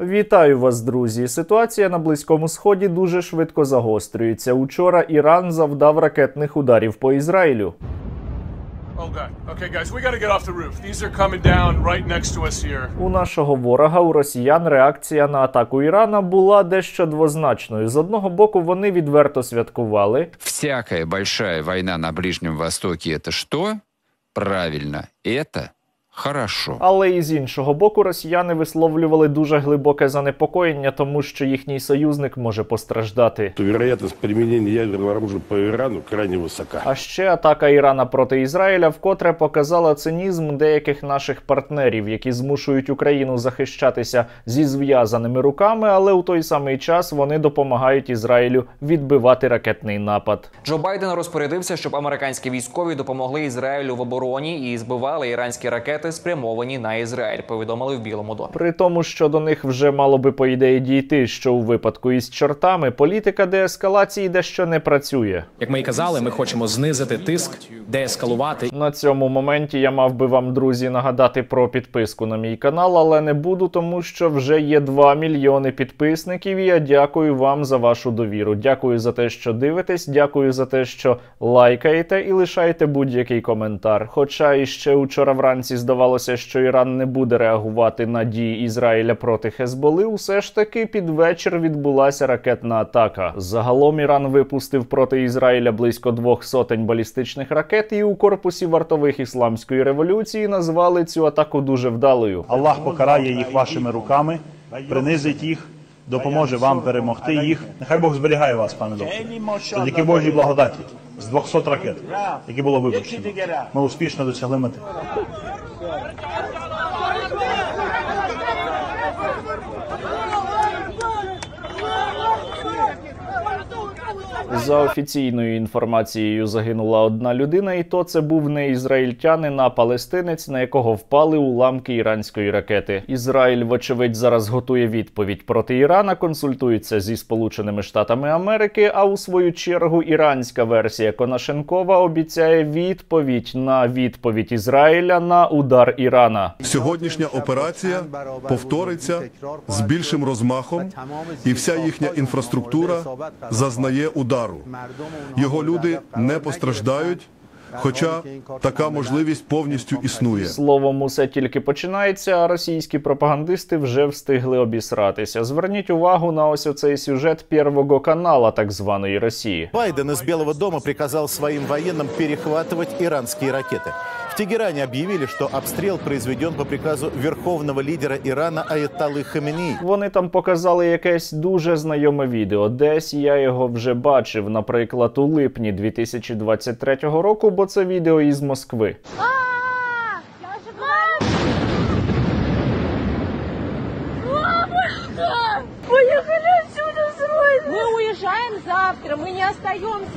Вітаю вас, друзі! Ситуація на Близькому Сході дуже швидко загострюється. Учора Іран завдав ракетних ударів по Ізраїлю. У нашого ворога, у росіян, реакція на атаку Ірана була дещо двозначною. З одного боку, вони відверто святкували. Всякая большая війна на Ближньому Востокі – це що? Правильно, це хорошо. Але і з іншого боку, росіяни висловлювали дуже глибоке занепокоєння, тому що їхній союзник може постраждати. Вероятність применення ядерного оружия по Ірану крайне висока. А ще атака Ірана проти Ізраїля вкотре показала цинізм деяких наших партнерів, які змушують Україну захищатися зі зв'язаними руками, але у той самий час вони допомагають Ізраїлю відбивати ракетний напад. Джо Байден розпорядився, щоб американські військові допомогли Ізраїлю в обороні і збивали іранські ракети, спрямовані на Ізраїль, повідомили в Білому домі. При тому, що до них вже мало би по ідеї дійти, що у випадку із чортами політика деескалації дещо не працює. Як ми і казали, ми хочемо знизити тиск, деескалувати. На цьому моменті я мав би вам, друзі, нагадати про підписку на мій канал, але не буду, тому що вже є 2 мільйони підписників, і я дякую вам за вашу довіру. Дякую за те, що дивитесь, дякую за те, що лайкаєте і лишаєте будь-який коментар. Хоча іще учора вранці здавалося, що Іран не буде реагувати на дії Ізраїля проти Хезболи, усе ж таки під вечір відбулася ракетна атака. Загалом Іран випустив проти Ізраїля близько 200 балістичних ракет, і у корпусі вартових Ісламської революції назвали цю атаку дуже вдалою. Аллах покарає їх вашими руками, принизить їх, допоможе вам перемогти їх. Нехай Бог зберігає вас, пане докторе. Завдяки Божій благодаті з 200 ракет, які було випущено, ми успішно досягли мети. За офіційною інформацією, загинула одна людина, і то це був не ізраїльтянин, а палестинець, на якого впали уламки іранської ракети. Ізраїль, вочевидь, зараз готує відповідь проти Ірана, консультується зі Сполученими Штатами Америки, а у свою чергу іранська версія Конашенкова обіцяє відповідь на відповідь Ізраїля на удар Ірана. Сьогоднішня операція повториться з більшим розмахом, і вся їхня інфраструктура зазнає удар. Його люди не постраждають, хоча така можливість повністю існує. Словом, усе тільки починається, а російські пропагандисти вже встигли обісратися. Зверніть увагу на ось оцей сюжет Первого канала так званої Росії. Байден із Білого дому приказав своїм воєнним перехватувати іранські ракети. В Тегеране объявили, что обстрел произведен по приказу верховного лидера Ирана Аятоллы Хаменеї. Вони там показали якесь дуже знайоме відео. Десь я його вже бачив, наприклад, у липні 2023 року, бо це відео із Москви.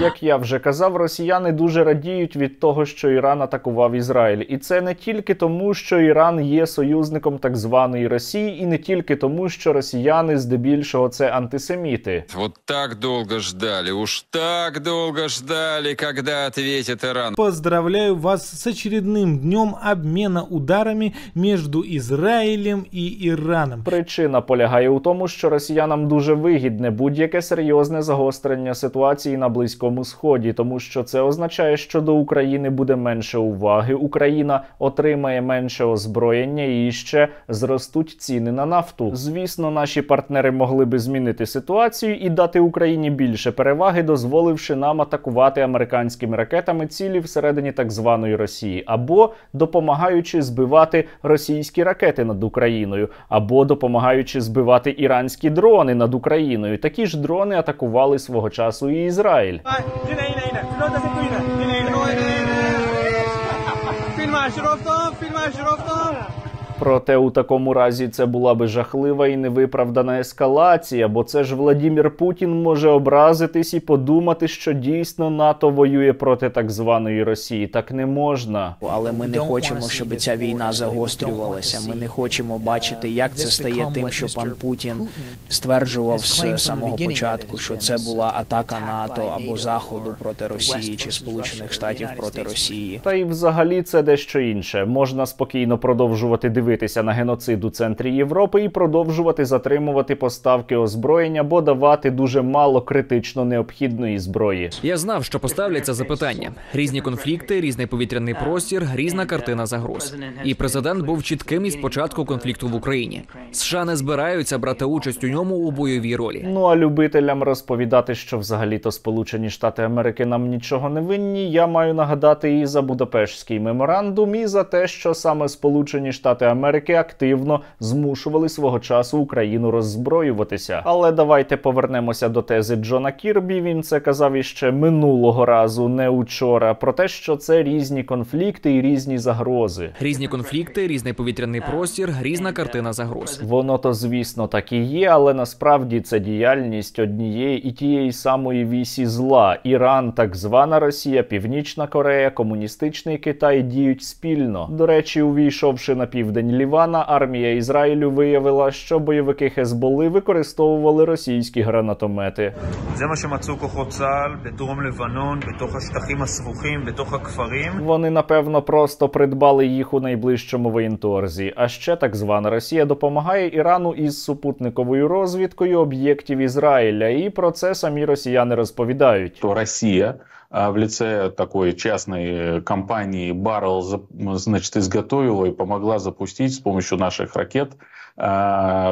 Як я вже казав, росіяни дуже радіють від того, що Іран атакував Ізраїль. І це не тільки тому, що Іран є союзником так званої Росії, і не тільки тому, що росіяни здебільшого це антисеміти. Вот так довго ждали, уж так довго ждали, когда ответит Иран. Поздравляю вас с очередным днем обмена ударами между Ізраїлем і Іраном. Причина полягає у тому, що росіянам дуже вигідне будь-яке серйозне загострення ситуації на Близькому Сході, тому що це означає, що до України буде менше уваги, Україна отримає менше озброєння і ще зростуть ціни на нафту. Звісно, наші партнери могли би змінити ситуацію і дати Україні більше переваги, дозволивши нам атакувати американськими ракетами цілі всередині так званої Росії, або допомагаючи збивати російські ракети над Україною, або допомагаючи збивати іранські дрони над Україною. Такі ж дрони атакували свого часу і Ізраїль. Проте у такому разі це була би жахлива і невиправдана ескалація, бо це ж Володимир Путін може образитись і подумати, що дійсно НАТО воює проти так званої Росії. Так не можна. Але ми не хочемо, щоб ця війна загострювалася. Ми не хочемо бачити, як це стає тим, що пан Путін стверджував з самого початку, що це була атака НАТО або Заходу проти Росії чи Сполучених Штатів проти Росії. Та й взагалі це дещо інше. Можна спокійно продовжувати дивитися дивитися на геноцид у центрі Європи і продовжувати затримувати поставки озброєння, бо давати дуже мало критично необхідної зброї. Я знав, що поставляться запитання. Різні конфлікти, різний повітряний простір, різна картина загроз. І президент був чітким із початку конфлікту в Україні. США не збираються брати участь у ньому у бойовій ролі. Ну а любителям розповідати, що взагалі-то Сполучені Штати Америки нам нічого не винні, я маю нагадати і за Будапештський меморандум, і за те, що саме Сполучені Штати Америки активно змушували свого часу Україну роззброюватися. Але давайте повернемося до тези Джона Кірбі, він це казав іще минулого разу, не учора, про те, що це різні конфлікти і різні загрози. Різні конфлікти, різний повітряний простір, різна картина загроз. Воно то, звісно, так і є, але насправді це діяльність однієї і тієї самої вісі зла. Іран, так звана Росія, Північна Корея, комуністичний Китай діють спільно. До речі, увійшовши на південь Лівана, армія Ізраїлю виявила, що бойовики Хезболи використовували російські гранатомети. Вони, напевно, просто придбали їх у найближчому воєнторзі. А ще так звана Росія допомагає Ірану із супутниковою розвідкою об'єктів Ізраїля. І про це самі росіяни розповідають. То Росія в лице такой частной компании Barrel, значит, изготовила и помогла запустить с помощью наших ракет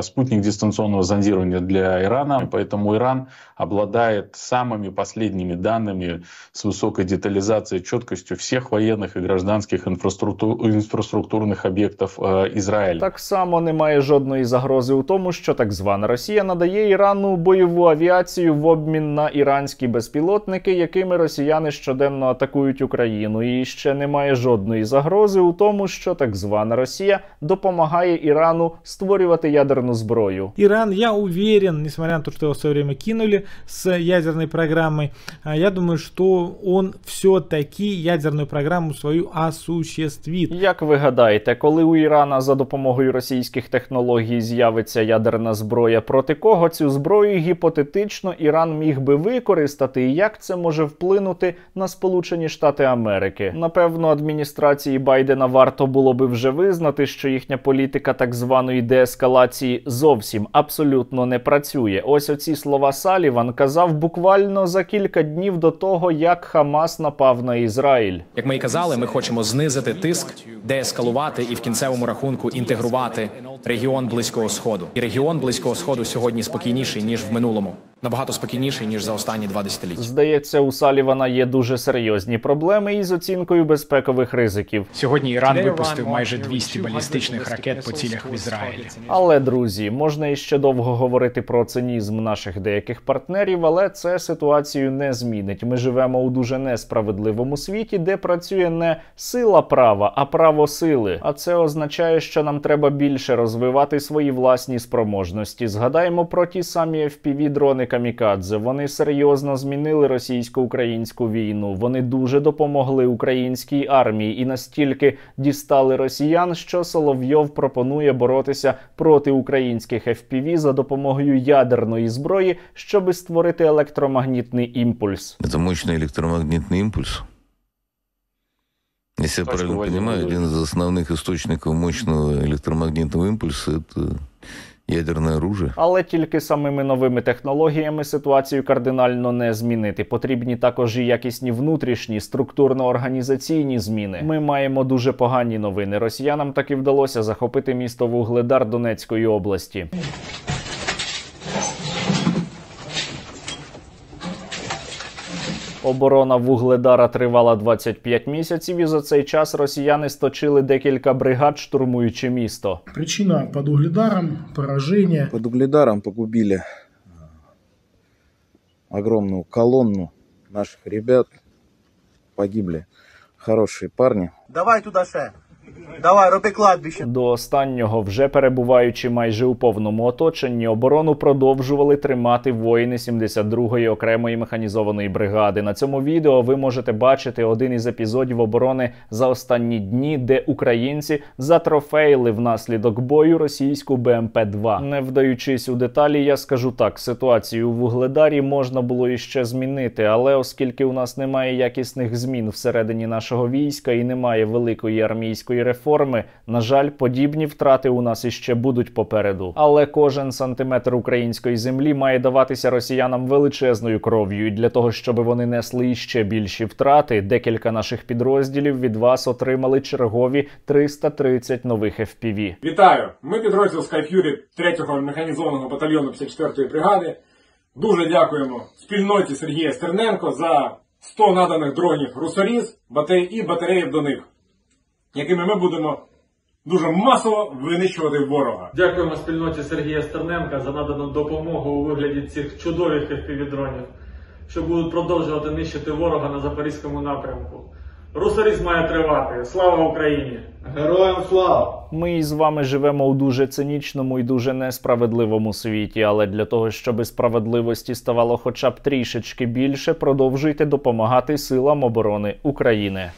спутник дистанционного зондирования для Ирана. Поэтому Иран обладает самыми последними данными с высокой детализацией, четкостью всех военных и гражданских инфраструктурных объектов Израиля. Так само немає жодної загрози у тому, що так звана Росія надає Ірану бойову авіацію в обмін на іранські безпілотники, якими росіяни щоденно атакують Україну. І ще немає жодної загрози у тому, що так звана Росія допомагає Ірану створювати ядерну зброю. Иран, я уверен, несмотря на то, что его в свое время кинули с ядерной программой, я думаю, что он все-таки ядерную программу свою осуществит. Як ви гадаєте, коли у Ірана за допомогою російських технологій з'явиться ядерна зброя, проти кого цю зброю гіпотетично Іран міг би використати і як це може вплинути на Сполучені Штати Америки? Напевно, адміністрації Байдена варто було би вже визнати, що їхня політика так званої деескалації зовсім абсолютно не працює. Ось оці слова Салліван казав буквально за кілька днів до того, як Хамас напав на Ізраїль. Як ми і казали, ми хочемо знизити тиск, деескалувати і в кінцевому рахунку інтегрувати регіон Близького Сходу. І регіон Близького Сходу сьогодні спокійніший, ніж в минулому. Набагато спокійніший, ніж за останні 20 літ. Здається, у Саллівана є дуже серйозні проблеми із оцінкою безпекових ризиків. Сьогодні Іран випустив майже 200 балістичних ракет по цілях в Ізраїлі. Але, друзі, можна іще довго говорити про цинізм наших деяких партнерів, але це ситуацію не змінить. Ми живемо у дуже несправедливому світі, де працює не сила права, а право сили. А це означає, що нам треба більше розвивати свої власні спроможності. Згадаємо про ті самі FPV-дрони камікадзе. Вони серйозно змінили російсько-українську війну. Вони дуже допомогли українській армії і настільки дістали росіян, що Соловйов пропонує боротися проти українських FPV за допомогою ядерної зброї, щоб створити електромагнітний імпульс. Це мощний електромагнітний імпульс. Якщо я правильно розумію, один з основних істочників мощного електромагнітного імпульсу – це ядерне оружие. Але тільки самими новими технологіями ситуацію кардинально не змінити. Потрібні також і якісні внутрішні, структурно-організаційні зміни. Ми маємо дуже погані новини. Росіянам таки вдалося захопити місто Вугледар Донецької області. Оборона Вугледара тривала 25 місяців, і за цей час росіяни сточили декілька бригад, штурмуючи місто. Причина під Вугледаром – пораження. Під Вугледаром погубили огромну колонну наших ребят. Погибли хороші парні. Давай туди ще. Давай, роби кладбище. До останнього, вже перебуваючи майже у повному оточенні, оборону продовжували тримати воїни 72-ї окремої механізованої бригади. На цьому відео ви можете бачити один із епізодів оборони за останні дні, де українці затрофеїли внаслідок бою російську БМП-2. Не вдаючись у деталі, я скажу так, ситуацію у Вугледарі можна було іще змінити, але оскільки у нас немає якісних змін всередині нашого війська і немає великої армійської нашої реформи. На жаль, подібні втрати у нас іще будуть попереду. Але кожен сантиметр української землі має даватися росіянам величезною кров'ю. І для того, щоб вони несли іще більші втрати, декілька наших підрозділів від вас отримали чергові 330 нових FPV. Вітаю! Ми підрозділ Sky Fury 3-го механізованого батальйону 54-ї бригади. Дуже дякуємо спільноті Сергія Стерненко за 100 наданих дронів «Русоріз» і батареїв до них, якими ми будемо дуже масово винищувати ворога. Дякуємо спільноті Сергія Стерненка за надану допомогу у вигляді цих чудових FPV-дронів, що будуть продовжувати нищити ворога на Запорізькому напрямку. «Русоріз» має тривати. Слава Україні! Героям слава! Ми із вами живемо у дуже цинічному і дуже несправедливому світі, але для того, щоб справедливості ставало хоча б трішечки більше, продовжуйте допомагати силам оборони України.